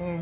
Yeah. Ooh.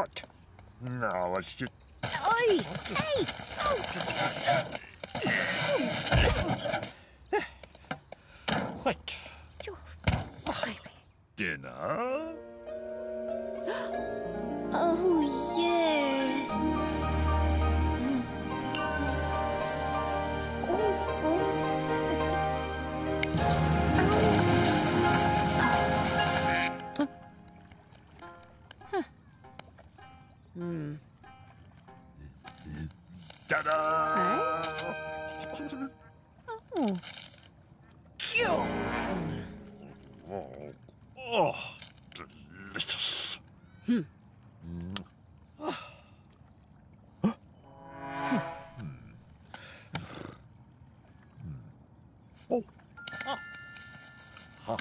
Right. Now let's just. Oi! Hey! Oh. What? Dinner? Oh yeah! Ta-da! Huh? Oh. Oh, delicious. Oh. Ha.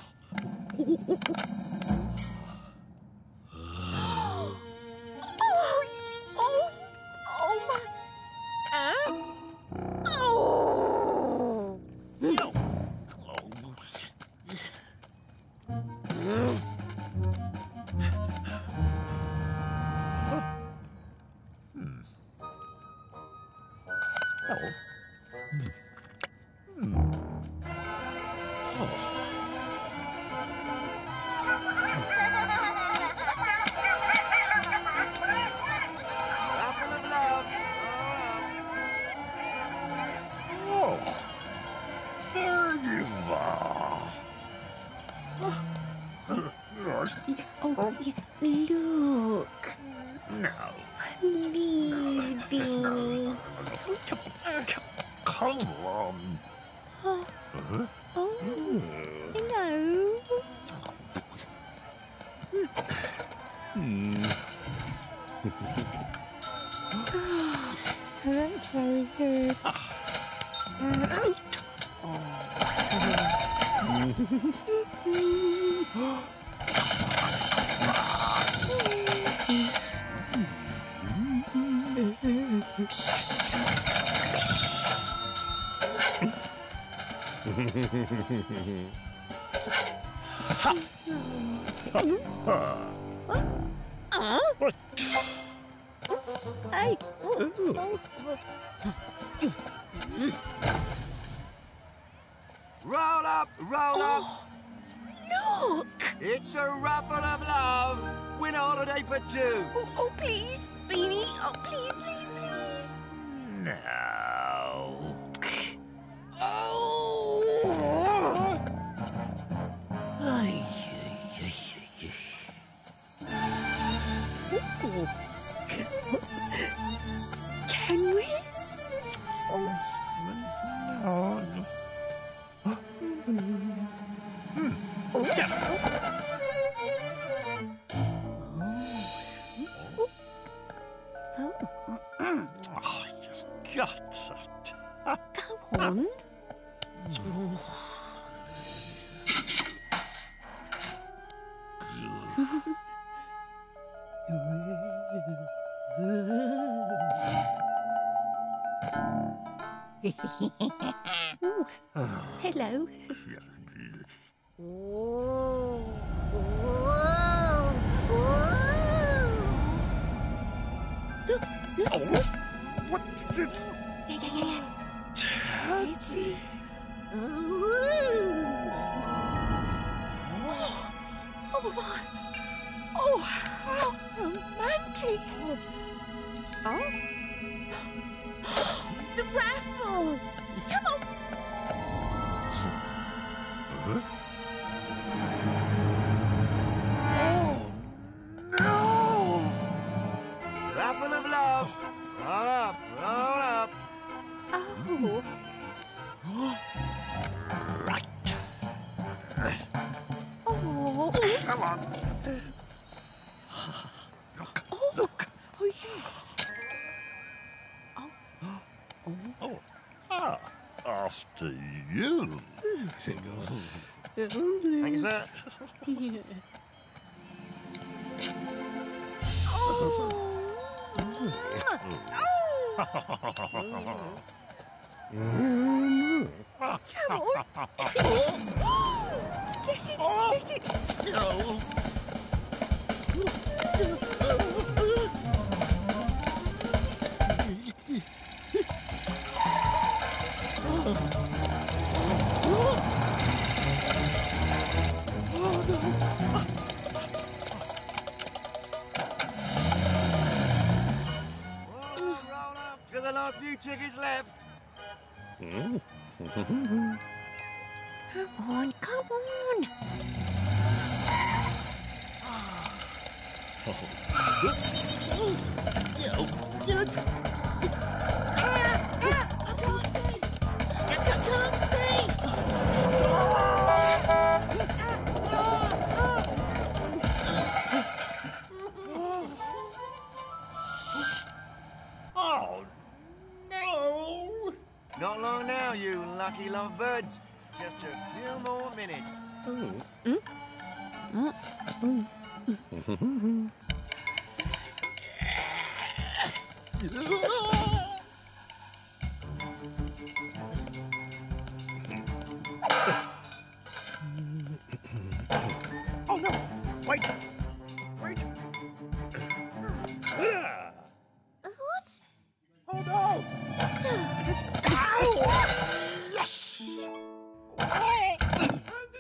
Hello. Thank you, sir. Yeah. Oh. Oh. Come on. Get it. Get it. Last few chickens left. Come on, come on. Not long now, you lucky lovebirds. Just a few more minutes. Oh no! Wait! Wait! What? Oh no! Yes! And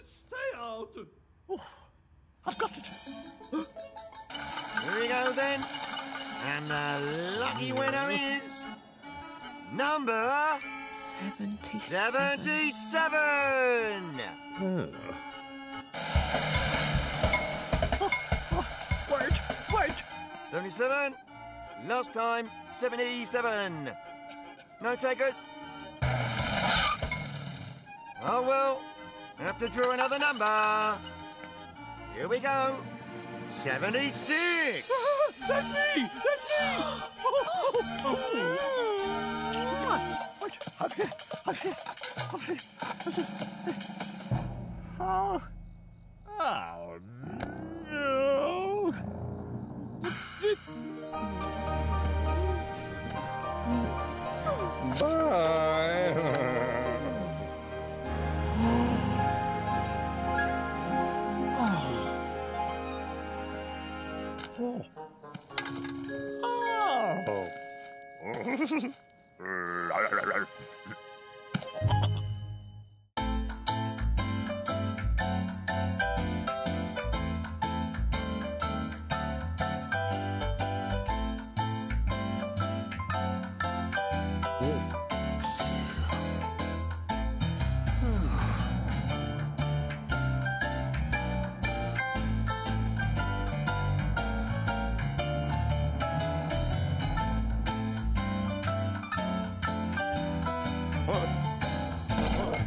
stay out! Oh, I've got it! Here we go then! And the lucky winner is... number... 77! 77! Oh. Wait, wait! 77! Last time, 77! No takers? Oh well, I have to draw another number. Here we go. 76! That's me! That's me! Oh,